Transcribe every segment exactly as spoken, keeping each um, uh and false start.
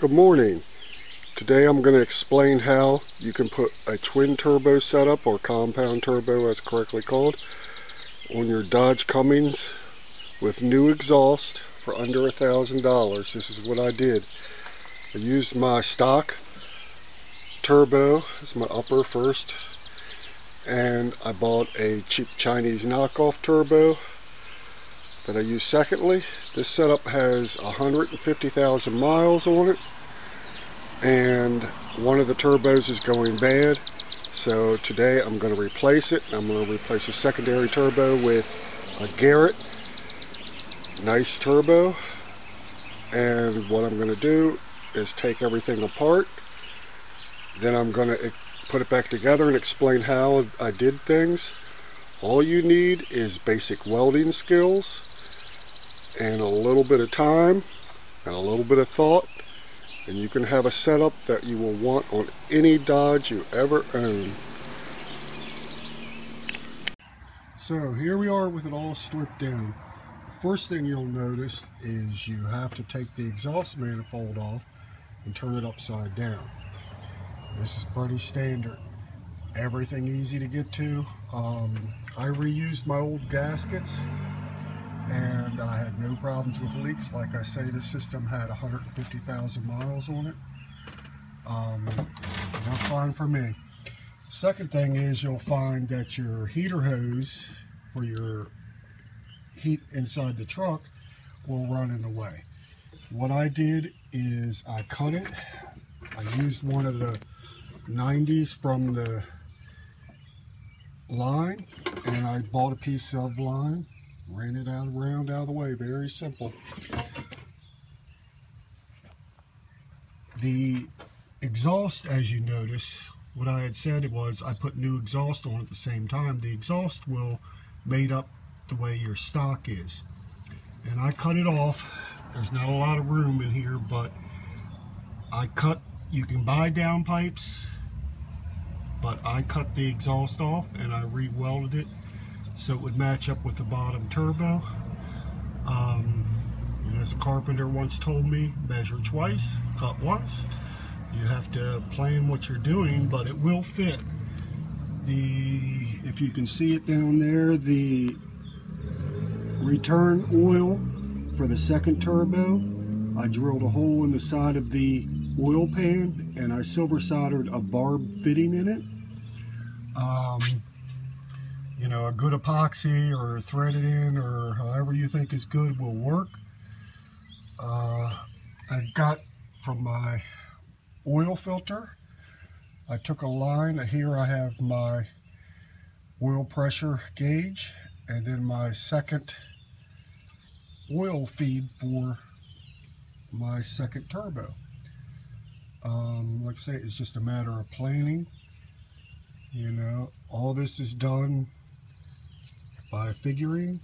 Good morning. Today I'm going to explain how you can put a twin turbo setup, or compound turbo as correctly called, on your Dodge Cummins with new exhaust for under a thousand dollars. This is what I did. I used my stock turbo as my upper first, and I bought a cheap Chinese knockoff turbo that I use secondly. This setup has one hundred fifty thousand miles on it, and one of the turbos is going bad, so today I'm going to replace it. I'm going to replace a secondary turbo with a Garrett nice turbo, and what I'm going to do is take everything apart, then I'm going to put it back together and explain how I did things. All you need is basic welding skills and a little bit of time and a little bit of thought, and you can have a setup that you will want on any Dodge you ever own. So here we are with it all stripped down. The first thing you'll notice is you have to take the exhaust manifold off and turn it upside down. This is pretty standard. Everything easy to get to. Um, I reused my old gaskets and I had no problems with leaks. Like I say, the system had one hundred fifty thousand miles on it. Um, that's fine for me. Second thing is you'll find that your heater hose for your heat inside the truck will run in the way. What I did is I cut it. I used one of the nineties from the line, and I bought a piece of line, ran it out around out of the way. Very simple. The exhaust, as you notice, what I had said was I put new exhaust on at the same time. The exhaust will mate up the way your stock is, and I cut it off. There's not a lot of room in here, but I cut. You can buy downpipes, but I cut the exhaust off and I re-welded it so it would match up with the bottom turbo. Um, and as a carpenter once told me, measure twice, cut once. You have to plan what you're doing, but it will fit. The, if you can see it down there, the return oil for the second turbo, I drilled a hole in the side of the oil pan and I silver soldered a barb fitting in it. Um, you know, a good epoxy or thread it in, or however you think is good, will work. Uh, I got from my oil filter, I took a line. Here I have my oil pressure gauge and then my second oil feed for my second turbo. Um, like I say, it's just a matter of planning. You know, all this is done by figuring.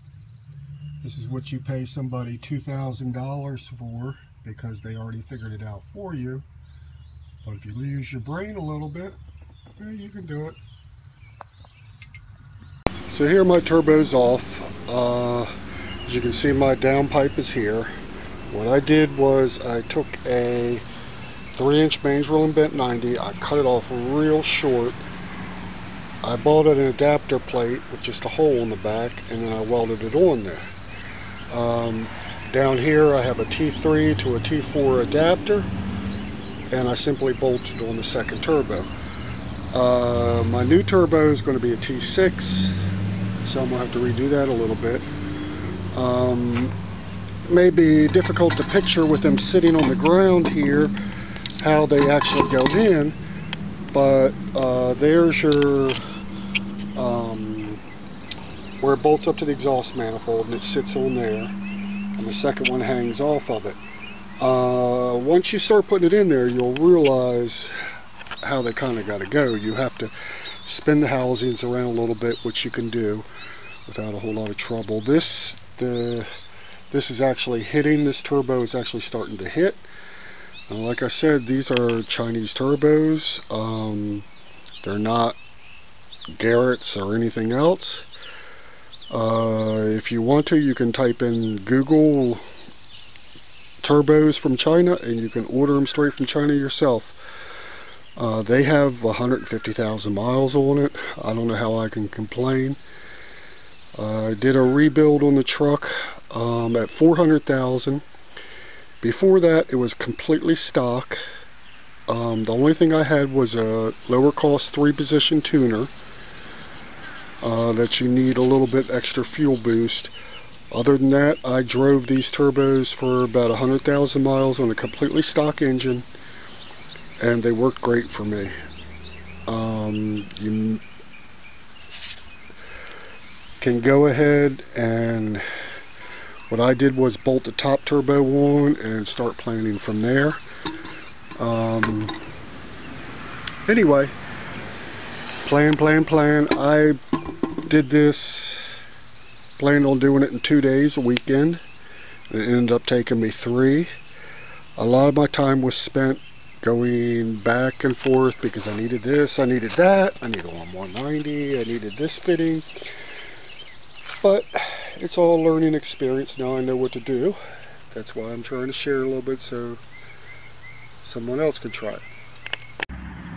This is what you pay somebody two thousand dollars for, because they already figured it out for you. But if you use your brain a little bit, yeah, you can do it. So here my turbo's off. Uh, as you can see, my downpipe is here. What I did was I took a three inch mandrel and bent ninety. I cut it off real short. I bought an adapter plate with just a hole in the back, and then I welded it on there. Um, down here I have a T three to a T four adapter, and I simply bolted on the second turbo. Uh, my new turbo is going to be a T six, so I'm going to have to redo that a little bit. Um, it may be difficult to picture with them sitting on the ground here how they actually go in, but uh, there's your um, where it bolts up to the exhaust manifold and it sits on there, and the second one hangs off of it. Uh, once you start putting it in there, you'll realize how they kind of got to go. You have to spin the housings around a little bit, which you can do without a whole lot of trouble. This the this is actually hitting. This turbo is actually starting to hit. And like I said, these are Chinese turbos. Um, they're not Garrett's or anything else. Uh, if you want to, you can type in Google turbos from China, and you can order them straight from China yourself. Uh, they have one hundred fifty thousand miles on it. I don't know how I can complain. I uh, did a rebuild on the truck um, at four hundred thousand. Before that, it was completely stock. Um, the only thing I had was a lower cost three position tuner uh, that you need a little bit extra fuel boost. Other than that, I drove these turbos for about one hundred thousand miles on a completely stock engine, and they worked great for me. Um, you can go ahead and what I did was bolt the top turbo on and start planning from there. Um, anyway, plan, plan, plan. I did this, planned on doing it in two days, a weekend. It ended up taking me three. A lot of my time was spent going back and forth because I needed this, I needed that, I needed one one ninety, I needed this fitting. But it's all a learning experience. Now I know what to do. That's why I'm trying to share a little bit so someone else can try it.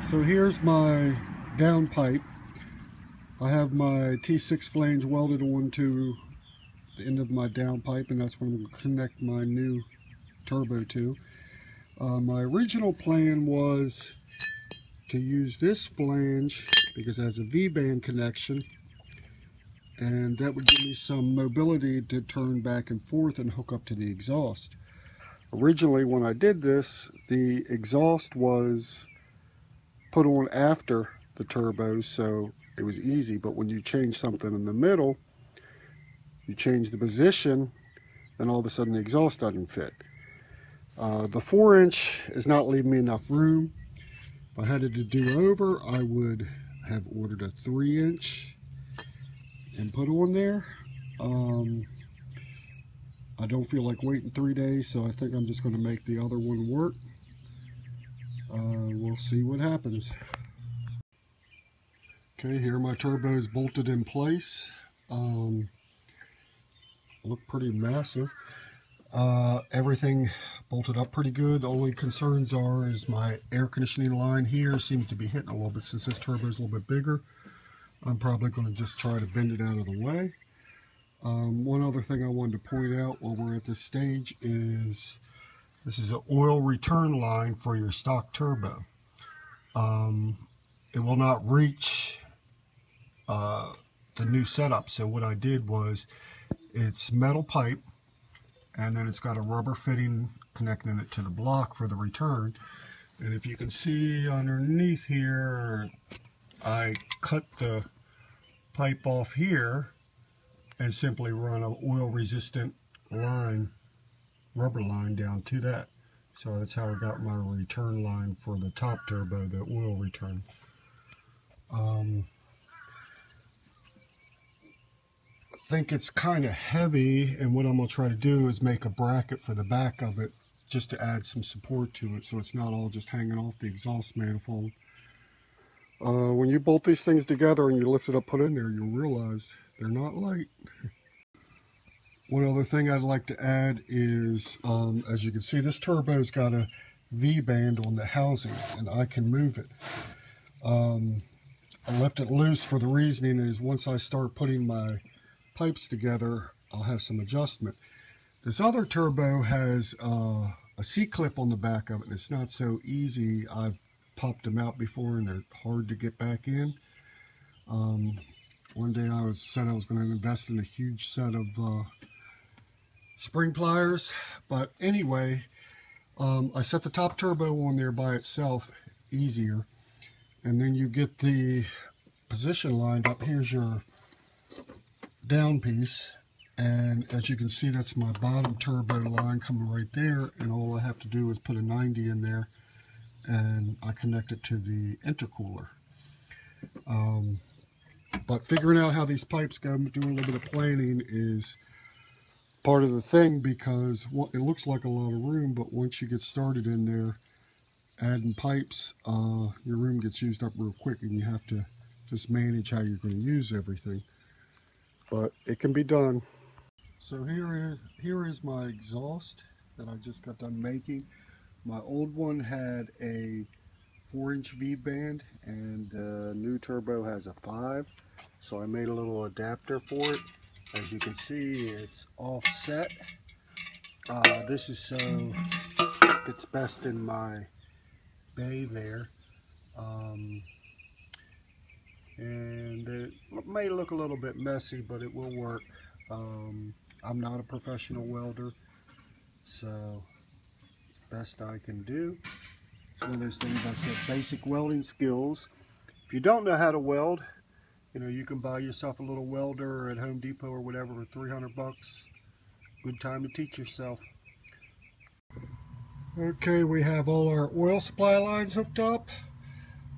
So here's my down pipe. I have my T six flange welded onto the end of my down pipe, and that's what I'm going to connect my new turbo to. Uh, my original plan was to use this flange because it has a V-band connection, and that would give me some mobility to turn back and forth and hook up to the exhaust. Originally, when I did this, the exhaust was put on after the turbo, so it was easy. But when you change something in the middle, you change the position, and all of a sudden the exhaust doesn't fit. Uh, the four inch is not leaving me enough room. If I had it to do over, I would have ordered a three inch and put on there. Um, I don't feel like waiting three days, so I think I'm just going to make the other one work. Uh, we'll see what happens. Okay, here my turbo is bolted in place. Um, look pretty massive. Uh, everything bolted up pretty good. The only concerns are is my air conditioning line here seems to be hitting a little bit. Since this turbo is a little bit bigger, I'm probably going to just try to bend it out of the way. Um, one other thing I wanted to point out while we're at this stage is this is an oil return line for your stock turbo. Um, it will not reach uh, the new setup. So what I did was, it's metal pipe, and then it's got a rubber fitting connecting it to the block for the return. And if you can see underneath here, I cut the pipe off here and simply run an oil resistant line, rubber line down to that. So that's how I got my return line for the top turbo, the oil return. Um, I think it's kind of heavy, and what I'm going to try to do is make a bracket for the back of it just to add some support to it so it's not all just hanging off the exhaust manifold. Uh, when you bolt these things together and you lift it up, put it in there, you'll realize they're not light. One other thing I'd like to add is, um, as you can see, this turbo's got a V-band on the housing, and I can move it. Um, I left it loose for the reasoning is once I start putting my pipes together, I'll have some adjustment. This other turbo has uh, a C clip on the back of it, and it's not so easy. I've popped them out before, and they're hard to get back in. Um, one day I was, said I was going to invest in a huge set of uh, spring pliers, but anyway, um, I set the top turbo on there by itself, easier, and then you get the position lined up. Here's your down piece, and as you can see, that's my bottom turbo line coming right there, and all I have to do is put a ninety in there, and I connect it to the intercooler. Um, but figuring out how these pipes go, doing a little bit of planning is part of the thing, because well, it looks like a lot of room, but once you get started in there adding pipes, uh, your room gets used up real quick, and you have to just manage how you're going to use everything. But it can be done. So here is, here is my exhaust. that I just got done making. My old one had a four inch V-band and the new turbo has a five. So I made a little adapter for it. As you can see, it's offset. Uh, this is so it's best in my bay there. Um, and it may look a little bit messy, but it will work. Um, I'm not a professional welder, so best I can do. It's one of those things I said, basic welding skills. If you don't know how to weld, you know, you can buy yourself a little welder at Home Depot or whatever for three hundred bucks. Good time to teach yourself. Okay, we have all our oil supply lines hooked up.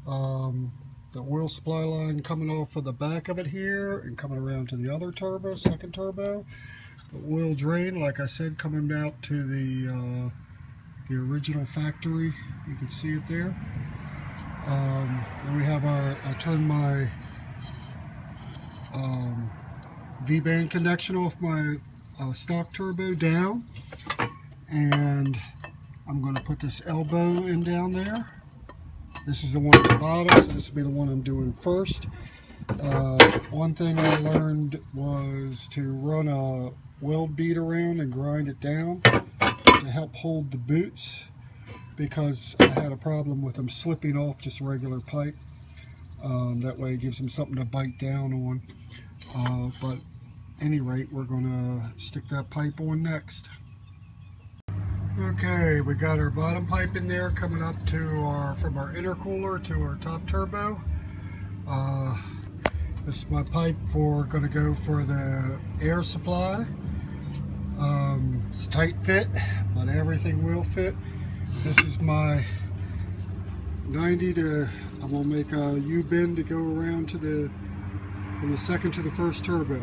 Um, the oil supply line coming off of the back of it here and coming around to the other turbo, second turbo. The oil drain, like I said, coming out to the uh, the original factory. You can see it there. Um, then we have our, I turned my um, V-band connection off my uh, stock turbo down, and I'm going to put this elbow in down there. This is the one at the bottom, so this will be the one I'm doing first. Uh, one thing I learned was to run a weld bead around and grind it down to help hold the boots, because I had a problem with them slipping off just regular pipe. Um, that way it gives them something to bite down on. Uh, but at any rate, we're going to stick that pipe on next. Okay, we got our bottom pipe in there coming up to our, from our intercooler to our top turbo. Uh, this is my pipe for, going to go for the air supply. Um, it's a tight fit, but everything will fit. This is my ninety to, I'm going to make a U-bend to go around to the, from the second to the first turbo.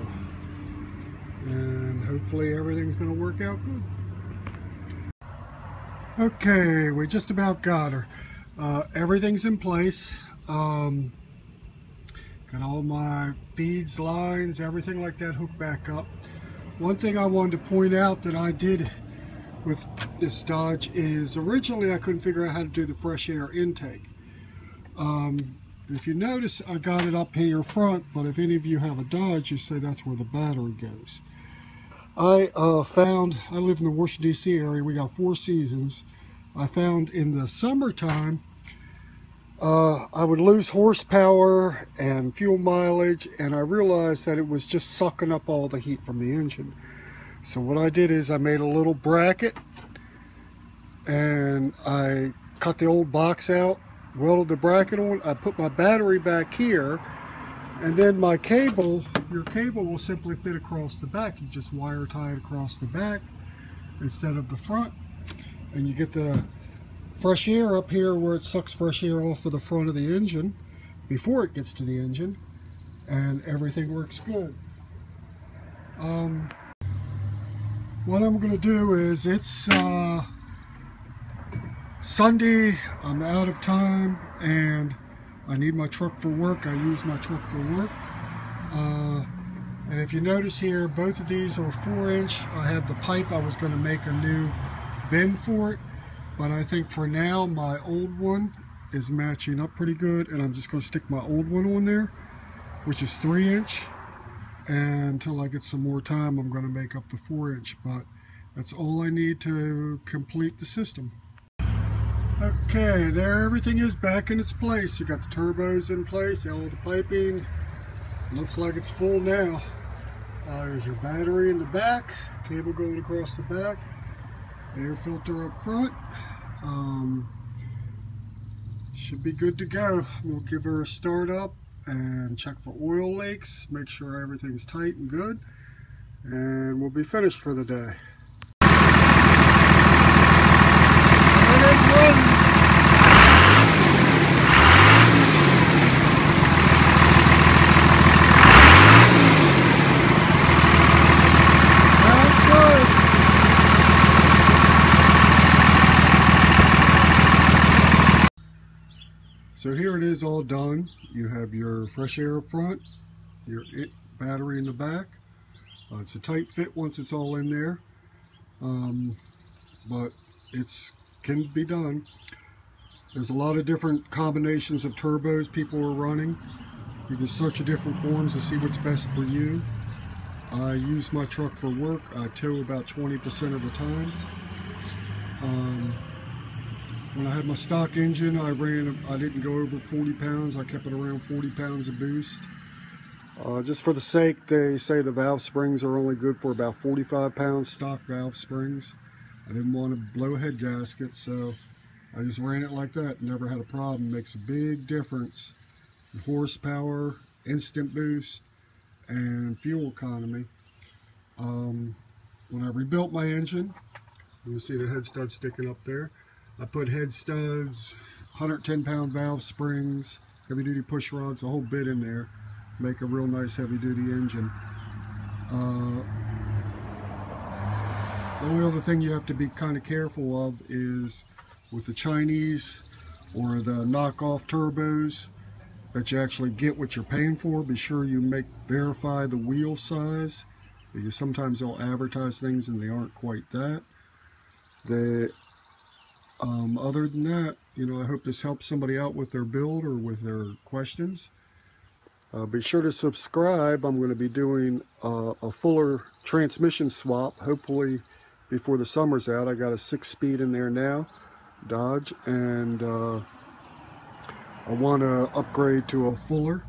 And hopefully everything's going to work out good. Okay, we just about got her. Uh, everything's in place. Um, got all my feeds, lines, everything like that hooked back up. One thing I wanted to point out that I did with this Dodge is originally I couldn't figure out how to do the fresh air intake. Um, if you notice, I got it up here front, but if any of you have a Dodge, you say that's where the battery goes. I uh, found, I live in the Washington, D C area, we got four seasons. I found in the summertime, uh, I would lose horsepower and fuel mileage, and I realized that it was just sucking up all the heat from the engine. So what I did is I made a little bracket, and I cut the old box out, welded the bracket on, I put my battery back here, and then my cable, your cable will simply fit across the back. You just wire tie it across the back instead of the front, and you get the fresh air up here where it sucks fresh air off of the front of the engine before it gets to the engine, and everything works good. Um, what I'm going to do is, it's uh, Sunday, I'm out of time, and I need my truck for work. I use my truck for work. Uh, and if you notice here, both of these are four inch. I have the pipe. I was going to make a new bend for it, but I think for now my old one is matching up pretty good, and I'm just going to stick my old one on there, which is three inch, and until I get some more time I'm going to make up the four inch, but that's all I need to complete the system. Okay, there everything is back in its place. You got the turbos in place, all the piping. Looks like it's full now. Uh, there's your battery in the back, cable going across the back, air filter up front. Um, should be good to go. We'll give her a start up and check for oil leaks, make sure everything's tight and good, and we'll be finished for the day. So here it is all done. You have your fresh air up front, your it battery in the back. Uh, it's a tight fit once it's all in there. Um, but it's can be done. There's a lot of different combinations of turbos people are running. You can search the different forms to see what's best for you. I use my truck for work. I tow about twenty percent of the time. Um, when I had my stock engine, I ran. I didn't go over forty pounds. I kept it around forty pounds a boost. Uh, just for the sake, they say the valve springs are only good for about forty-five pounds stock valve springs. I didn't want to blow a head gasket, so I just ran it like that. Never had a problem. Makes a big difference. Horsepower, instant boost, and fuel economy. Um, when I rebuilt my engine, you can see the head studs sticking up there. I put head studs, one hundred ten pound valve springs, heavy duty push rods, a whole bit in there. Make a real nice heavy duty engine. Uh, the only other thing you have to be kind of careful of is with the Chinese or the knockoff turbos, that you actually get what you're paying for. Be sure you make verify the wheel size, because sometimes they'll advertise things and they aren't quite that. They, um, other than that, you know, I hope this helps somebody out with their build or with their questions. Uh, be sure to subscribe. I'm going to be doing uh, a fuller transmission swap, hopefully before the summer's out. I got a six-speed in there now, Dodge, and uh, I want to upgrade to a fuller,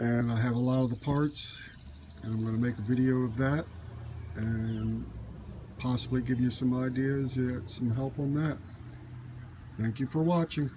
and I have a lot of the parts, and I'm going to make a video of that and possibly give you some ideas, some help on that. Thank you for watching.